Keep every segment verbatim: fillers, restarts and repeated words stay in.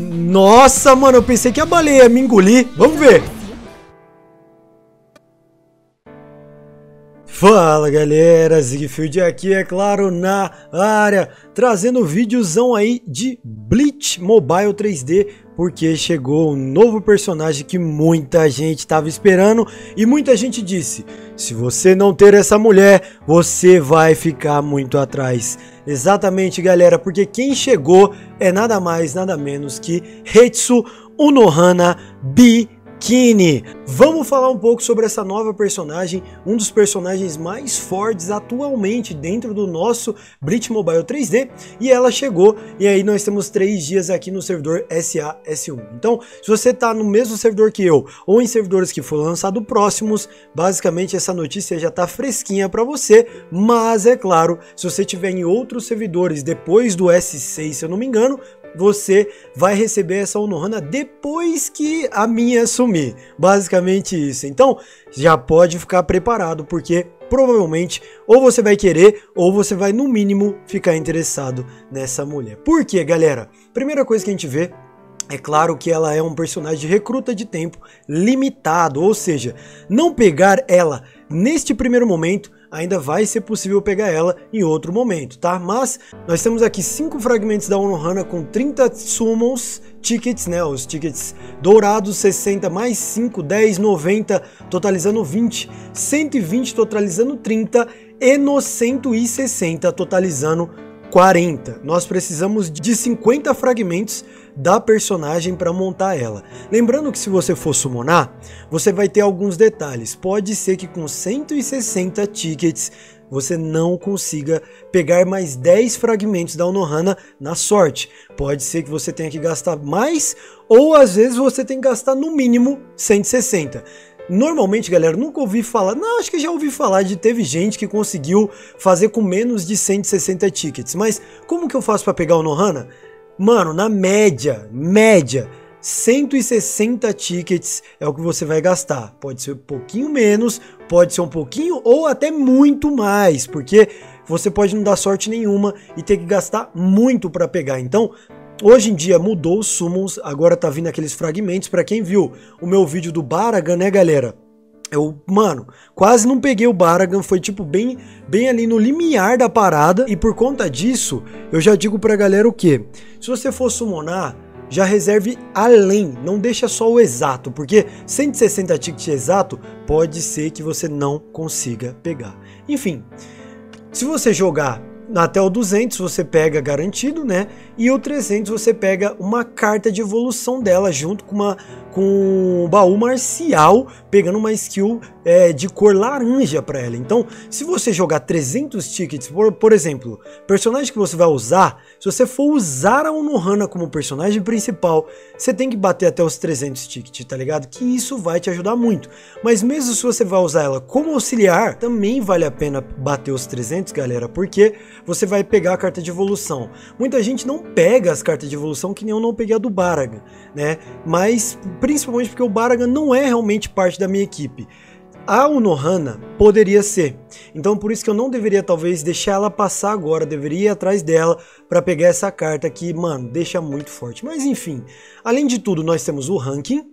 Nossa, mano, eu pensei que a baleia ia me engolir. Vamos ver. Fala galera, Zigfild aqui, é claro, na área, trazendo um videozão aí de Bleach Mobile três D, porque chegou um novo personagem que muita gente estava esperando e muita gente disse, se você não ter essa mulher, você vai ficar muito atrás. Exatamente galera, porque quem chegou é nada mais, nada menos que Retsu Unohana Bi. Kini. Vamos falar um pouco sobre essa nova personagem, um dos personagens mais fortes atualmente dentro do nosso Bleach Mobile três D, e ela chegou, e aí nós temos três dias aqui no servidor S A S um. Então, se você está no mesmo servidor que eu, ou em servidores que foram lançados próximos, basicamente essa notícia já está fresquinha para você, mas é claro, se você tiver em outros servidores depois do S seis, se eu não me engano, você vai receber essa Unohana depois que a minha sumir. Basicamente isso. Então, já pode ficar preparado, porque provavelmente ou você vai querer, ou você vai, no mínimo, ficar interessado nessa mulher. Por quê, galera? Primeira coisa que a gente vê... É claro que ela é um personagem de recruta de tempo limitado, ou seja, não pegar ela neste primeiro momento, ainda vai ser possível pegar ela em outro momento, tá? Mas nós temos aqui cinco fragmentos da Unohana com trinta summons, tickets, né? Os tickets dourados, sessenta mais cinco, dez, noventa, totalizando vinte, cento e vinte, totalizando trinta e no cento e sessenta, totalizando quarenta. Nós precisamos de cinquenta fragmentos da personagem para montar ela. Lembrando que se você for summonar, você vai ter alguns detalhes. Pode ser que com cento e sessenta tickets você não consiga pegar mais dez fragmentos da Unohana na sorte. Pode ser que você tenha que gastar mais, ou às vezes você tem que gastar no mínimo cento e sessenta. Normalmente, galera, nunca ouvi falar, não, acho que já ouvi falar de teve gente que conseguiu fazer com menos de cento e sessenta tickets, mas como que eu faço para pegar o Unohana? Mano, na média, média, cento e sessenta tickets é o que você vai gastar, pode ser um pouquinho menos, pode ser um pouquinho ou até muito mais, porque você pode não dar sorte nenhuma e ter que gastar muito para pegar, então... Hoje em dia mudou os summons, agora tá vindo aqueles fragmentos, pra quem viu o meu vídeo do Baraga, né galera? Eu, mano, quase não peguei o Baraga, foi tipo bem, bem ali no limiar da parada, e por conta disso, eu já digo pra galera o que? Se você for summonar, já reserve além, não deixa só o exato, porque cento e sessenta tickets exato, pode ser que você não consiga pegar. Enfim, se você jogar... Até o duzentos você pega garantido, né? E o trezentos você pega uma carta de evolução dela junto com, uma, com um baú marcial, pegando uma skill é, de cor laranja para ela. Então, se você jogar trezentos tickets, por, por exemplo, personagem que você vai usar, se você for usar a Unohana como personagem principal, você tem que bater até os trezentos tickets, tá ligado? Que isso vai te ajudar muito. Mas mesmo se você vai usar ela como auxiliar, também vale a pena bater os trezentos, galera, porque... Você vai pegar a carta de evolução. Muita gente não pega as cartas de evolução, que nem eu não peguei a do Baraga, né? Mas, principalmente porque o Baraga não é realmente parte da minha equipe. A Unohana poderia ser. Então, por isso que eu não deveria, talvez, deixar ela passar agora. Deveria ir atrás dela para pegar essa carta que, mano, deixa muito forte. Mas, enfim. Além de tudo, nós temos o ranking.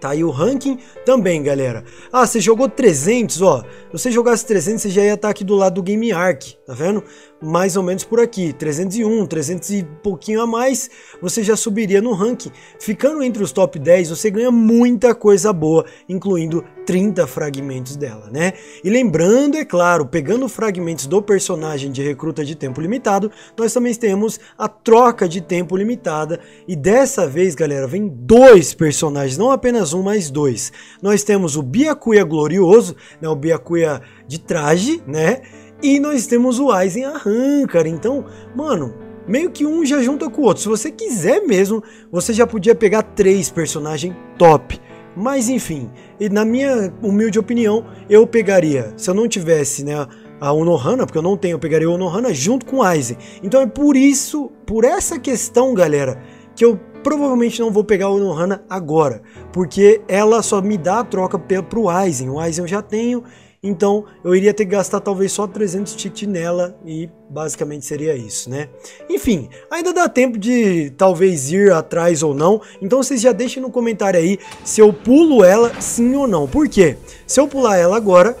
Tá, e o ranking também, galera. Ah, você jogou trezentos, ó. Se você jogasse trezentos, você já ia estar aqui do lado do Game Arc, tá vendo? Mais ou menos por aqui, trezentos e um, trezentos e pouquinho a mais, você já subiria no ranking. Ficando entre os top dez, você ganha muita coisa boa, incluindo trinta fragmentos dela, né? E lembrando, é claro, pegando fragmentos do personagem de recruta de tempo limitado, nós também temos a troca de tempo limitada. E dessa vez, galera, vem dois personagens, não apenas um mais dois. Nós temos o Byakuya glorioso, né, o Byakuya de traje, né? E nós temos o Aizen arrancar. Então, mano, meio que um já junta com o outro. Se você quiser mesmo, você já podia pegar três personagens top. Mas enfim, e na minha humilde opinião, eu pegaria, se eu não tivesse, né, a Unohana, porque eu não tenho, eu pegaria a Unohana junto com o Aizen. Então é por isso, por essa questão, galera, que eu provavelmente não vou pegar a Unohana agora, porque ela só me dá a troca para o Aizen. O Aizen eu já tenho, Então eu iria ter que gastar talvez só trezentos tickets nela e basicamente seria isso, né? Enfim, ainda dá tempo de talvez ir atrás ou não. Então vocês já deixem no comentário aí se eu pulo ela sim ou não. Por quê? Se eu pular ela agora,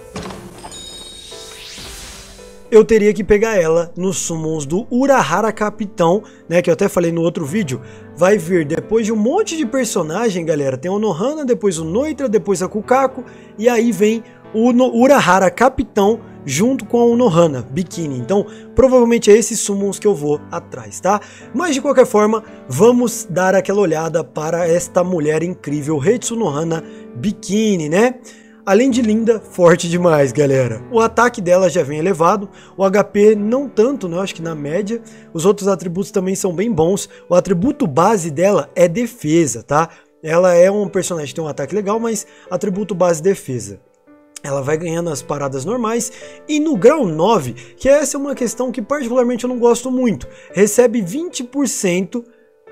eu teria que pegar ela nos summons do Urahara Capitão, né, que eu até falei no outro vídeo. Vai vir depois de um monte de personagem, galera. Tem o Unohana, depois o Noitra, depois a Kukaku, e aí vem o Urahara Capitão junto com a Unohana, Bikini. Então, provavelmente é esses summons que eu vou atrás, tá? Mas, de qualquer forma, vamos dar aquela olhada para esta mulher incrível, Retsu Unohana Bikini, né? Além de linda, forte demais, galera. O ataque dela já vem elevado, o H P não tanto, né? Eu acho que na média. Os outros atributos também são bem bons. O atributo base dela é defesa, tá? Ela é um personagem que tem um ataque legal, mas atributo base defesa. Ela vai ganhando as paradas normais e no grau nove, que essa é uma questão que particularmente eu não gosto muito, recebe vinte por cento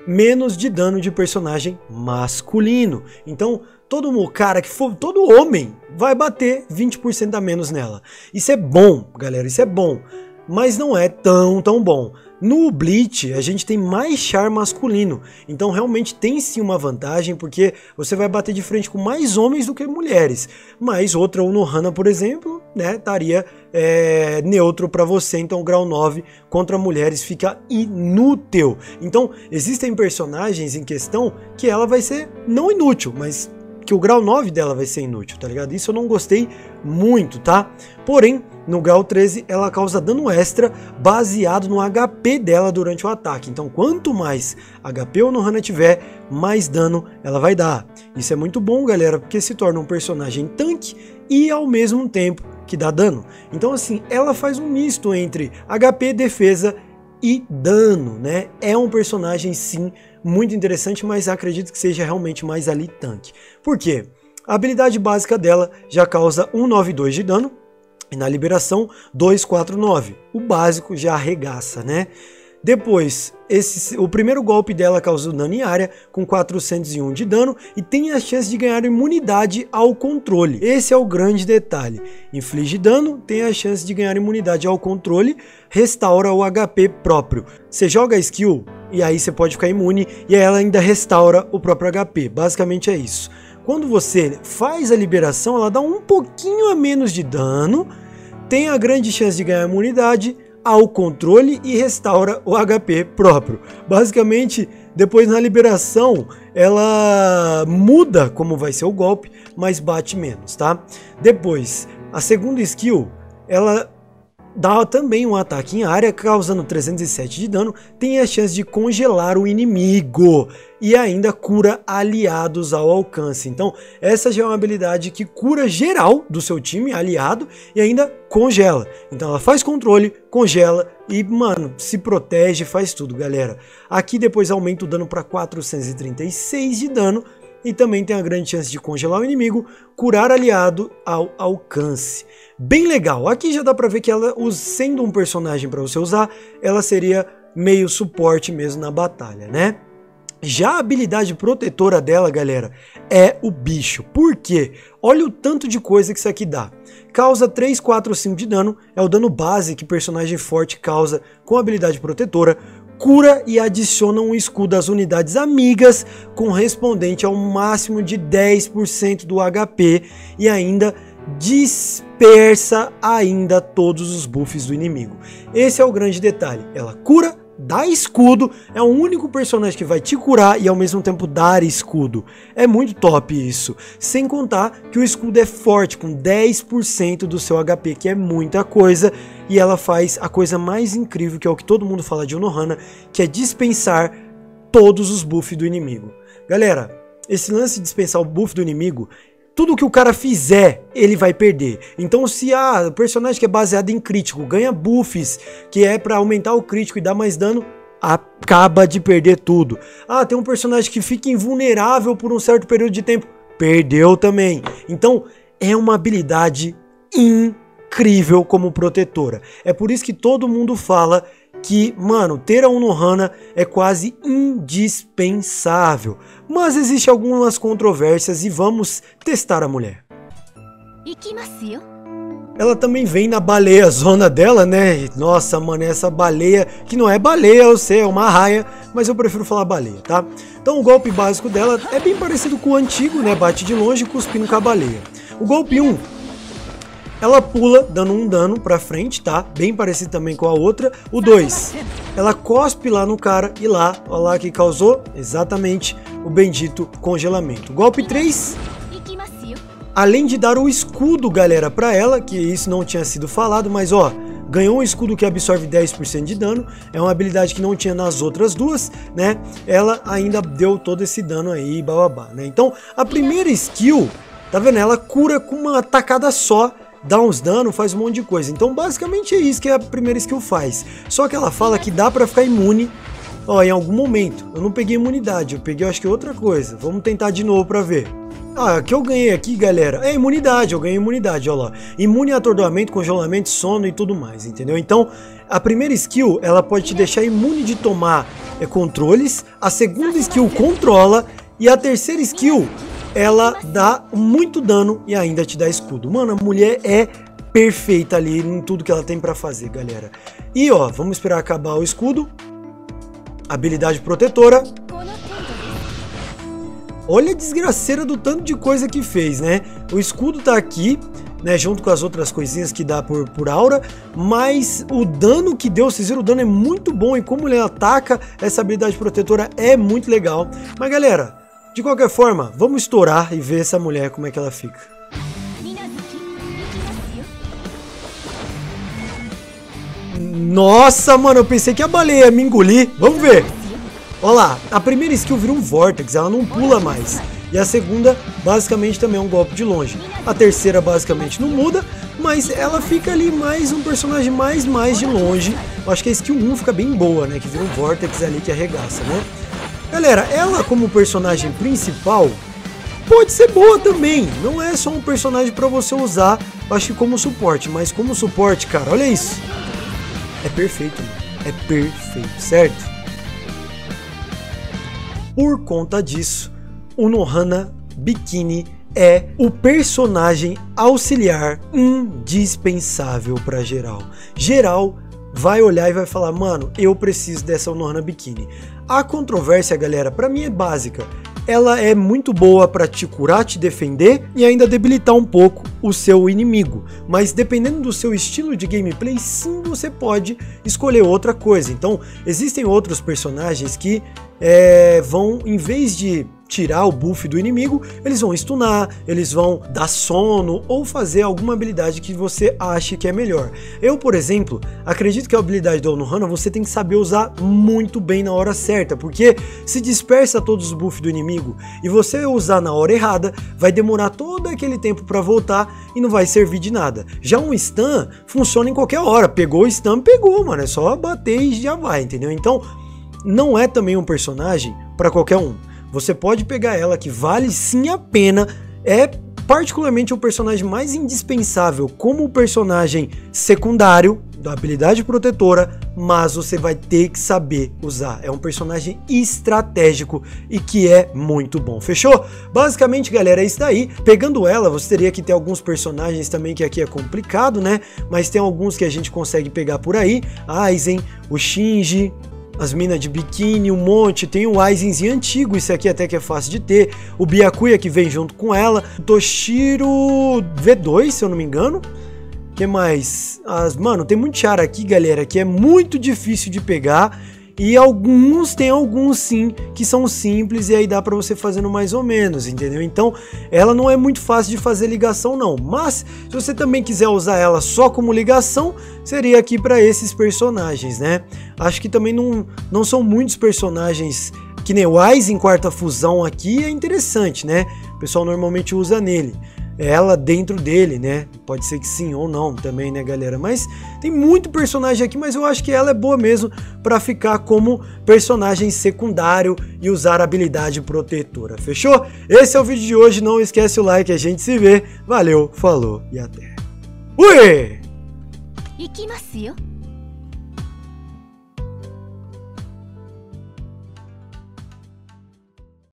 menos de dano de personagem masculino. Então, todo cara que for, todo homem vai bater vinte por cento a menos nela. Isso é bom, galera, isso é bom, mas não é tão, tão bom. No Bleach, a gente tem mais char masculino, então realmente tem sim uma vantagem, porque você vai bater de frente com mais homens do que mulheres. Mas outra Unohana, por exemplo, né, estaria é, neutro para você, então o grau nove contra mulheres fica inútil. Então, existem personagens em questão que ela vai ser não inútil, mas que o grau nove dela vai ser inútil, tá ligado? Isso eu não gostei muito, tá? Porém, no grau treze, ela causa dano extra baseado no H P dela durante o ataque. Então, quanto mais H P o Unohana tiver, mais dano ela vai dar. Isso é muito bom, galera, porque se torna um personagem tanque e, ao mesmo tempo, que dá dano. Então, assim, ela faz um misto entre H P, defesa e dano, né? É um personagem, sim, muito interessante, mas acredito que seja realmente mais ali tanque. Por quê? A habilidade básica dela já causa cento e noventa e dois de dano. E na liberação, duzentos e quarenta e nove. O básico já arregaça, né? Depois, esse, o primeiro golpe dela causou dano em área, com quatrocentos e um de dano, e tem a chance de ganhar imunidade ao controle. Esse é o grande detalhe. Inflige dano, tem a chance de ganhar imunidade ao controle, restaura o H P próprio. Você joga a skill, e aí você pode ficar imune, e ela ainda restaura o próprio H P. Basicamente é isso. Quando você faz a liberação, ela dá um pouquinho a menos de dano, tem a grande chance de ganhar imunidade ao controle e restaura o H P próprio. Basicamente, depois na liberação, ela muda como vai ser o golpe, mas bate menos, tá? Depois, a segunda skill, ela dá também um ataque em área, causando trezentos e sete de dano, tem a chance de congelar o inimigo e ainda cura aliados ao alcance. Então, essa já é uma habilidade que cura geral do seu time, aliado, e ainda congela. Então, ela faz controle, congela e, mano, se protege, faz tudo, galera. Aqui depois aumenta o dano para quatrocentos e trinta e seis de dano e também tem a grande chance de congelar o inimigo, curar aliado ao alcance. Bem legal, aqui já dá pra ver que ela, sendo um personagem para você usar, ela seria meio suporte mesmo na batalha, né? Já a habilidade protetora dela, galera, é o bicho. Por quê? Olha o tanto de coisa que isso aqui dá. Causa trezentos e quarenta e cinco de dano, é o dano base que personagem forte causa com a habilidade protetora, cura e adiciona um escudo às unidades amigas, correspondente ao máximo de dez por cento do H P, e ainda dispersa ainda todos os buffs do inimigo. Esse é o grande detalhe, ela cura, dá escudo, é o único personagem que vai te curar e ao mesmo tempo dar escudo. É muito top isso, sem contar que o escudo é forte, com dez por cento do seu H P, que é muita coisa, e ela faz a coisa mais incrível, que é o que todo mundo fala de Unohana, que é dispensar todos os buffs do inimigo. Galera, esse lance de dispensar o buff do inimigo, tudo que o cara fizer, ele vai perder. Então, se ah, o personagem que é baseado em crítico ganha buffs, que é para aumentar o crítico e dar mais dano, acaba de perder tudo. Ah, tem um personagem que fica invulnerável por um certo período de tempo, perdeu também. Então, é uma habilidade incrível como protetora. É por isso que todo mundo fala que, mano, ter a Unohana é quase indispensável. Mas existem algumas controvérsias e vamos testar a mulher. Ela também vem na baleia zona dela, né? E, nossa, mano, essa baleia, que não é baleia, eu sei, é uma arraia, mas eu prefiro falar baleia, tá? Então o golpe básico dela é bem parecido com o antigo, né? Bate de longe, cuspindo com a baleia. O golpe um, ela pula, dando um dano pra frente, tá? Bem parecido também com a outra. O dois, ela cospe lá no cara e lá, olha lá que causou exatamente o bendito congelamento. O golpe três... além de dar o escudo, galera, pra ela, que isso não tinha sido falado, mas ó, ganhou um escudo que absorve dez por cento de dano, é uma habilidade que não tinha nas outras duas, né? Ela ainda deu todo esse dano aí, bababá, né? Então, a primeira skill, tá vendo? Ela cura com uma tacada só, dá uns danos, faz um monte de coisa. Então, basicamente é isso que a primeira skill faz. Só que ela fala que dá pra ficar imune, ó, em algum momento. Eu não peguei imunidade, eu peguei, acho que outra coisa. Vamos tentar de novo pra ver. Ah, que eu ganhei aqui, galera, é imunidade, eu ganhei imunidade, olha lá. Imune a atordoamento, congelamento, sono e tudo mais, entendeu? Então, a primeira skill, ela pode te deixar imune de tomar é, controles, a segunda skill controla e a terceira skill, ela dá muito dano e ainda te dá escudo. Mano, a mulher é perfeita ali em tudo que ela tem pra fazer, galera. E ó, vamos esperar acabar o escudo, habilidade protetora. Olha a desgraceira do tanto de coisa que fez, né? O escudo tá aqui, né? Junto com as outras coisinhas que dá por, por aura. Mas o dano que deu, vocês viram, o dano é muito bom. E como ele ataca, essa habilidade protetora é muito legal. Mas galera, de qualquer forma, vamos estourar e ver essa mulher como é que ela fica. Nossa, mano, eu pensei que a baleia ia me engolir. Vamos ver. Olha lá, a primeira skill vira um vórtex, ela não pula mais. E a segunda, basicamente, também é um golpe de longe. A terceira, basicamente, não muda, mas ela fica ali mais um personagem mais, mais de longe. Eu acho que a skill um fica bem boa, né? Que vira um vórtex ali que arregaça, né? Galera, ela como personagem principal pode ser boa também. Não é só um personagem pra você usar, acho que como suporte. Mas como suporte, cara, olha isso. É perfeito, é perfeito, certo? Por conta disso, Unohana Bikini é o personagem auxiliar indispensável para geral. Geral vai olhar e vai falar, mano, eu preciso dessa Unohana Bikini. A controvérsia, galera, para mim é básica. Ela é muito boa para te curar, te defender e ainda debilitar um pouco o seu inimigo. Mas dependendo do seu estilo de gameplay, sim, você pode escolher outra coisa. Então, existem outros personagens que é, vão, em vez de tirar o buff do inimigo, eles vão stunar, eles vão dar sono ou fazer alguma habilidade que você ache que é melhor. Eu, por exemplo, acredito que a habilidade do Unohana você tem que saber usar muito bem na hora certa, porque se dispersa todos os buffs do inimigo e você usar na hora errada, vai demorar todo aquele tempo para voltar e não vai servir de nada. Já um stun funciona em qualquer hora, pegou o stun, pegou, mano, é só bater e já vai, entendeu? Então, não é também um personagem para qualquer um. Você pode pegar ela, que vale sim a pena, é particularmente o personagem mais indispensável como personagem secundário da habilidade protetora, mas você vai ter que saber usar. É um personagem estratégico e que é muito bom, fechou? Basicamente, galera, é isso daí. Pegando ela, você teria que ter alguns personagens também, que aqui é complicado, né? Mas tem alguns que a gente consegue pegar por aí. A Aizen, o Shinji... as minas de biquíni, um monte, tem o Aizenzinho antigo, isso aqui até que é fácil de ter, o Byakuya que vem junto com ela, o Toshiro V dois, se eu não me engano, que mais? As, mano, tem muito chara aqui, galera, que é muito difícil de pegar, e alguns, tem alguns sim, que são simples e aí dá pra você fazendo mais ou menos, entendeu? Então, ela não é muito fácil de fazer ligação não, mas se você também quiser usar ela só como ligação, seria aqui pra esses personagens, né? Acho que também não, não são muitos personagens que nem o Aizen em quarta fusão aqui, é interessante, né? O pessoal normalmente usa nele. Ela dentro dele, né? Pode ser que sim ou não também, né, galera? Mas tem muito personagem aqui, mas eu acho que ela é boa mesmo pra ficar como personagem secundário e usar habilidade protetora, fechou? Esse é o vídeo de hoje, não esquece o like, a gente se vê. Valeu, falou e até. Ui!